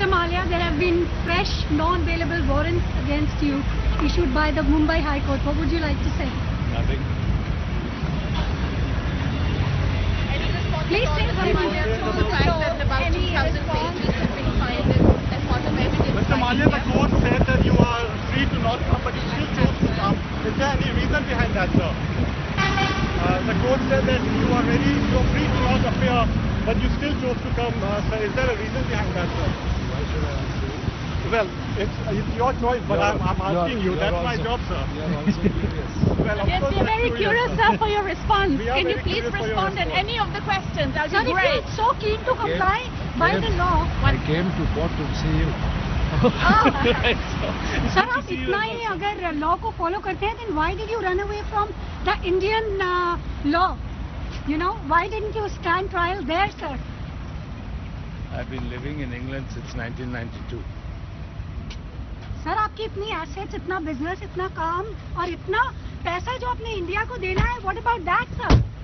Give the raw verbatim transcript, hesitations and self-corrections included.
Mister Malia, there have been fresh non-bailable warrants against you issued by the Mumbai High Court. What would you like to say? Nothing. Please say very much. The fact that about two thousand pages have been filed as part of evidence. Mister Malia, the court said that you are free to not come, but you still chose to come. Is there any reason behind that, sir? Uh, the court said that you are ready, you are free to not appear, but you still chose to come, uh, sir. Is there a reason behind that, sir? Why should I answer you? Well, it's, it's your choice, but you're, I'm, I'm asking you. That's my job, sir. You're also curious. Well, of yes, course we're very curious, sir, for your response. Can you please respond at any of the questions? I'll sir, be great. If you're so keen to comply came, by came, the law... I came to court to see you. Sir, आप इतना ही अगर law को follow करते हैं, then why did you run away from the Indian uh, law? You know, why didn't you stand trial there, sir? I've been living in England since nineteen ninety-two. Sir, आपकी इतनी assets, इतना business, इतना काम और इतना पैसा जो आपने इंडिया को देना है, what about that, sir?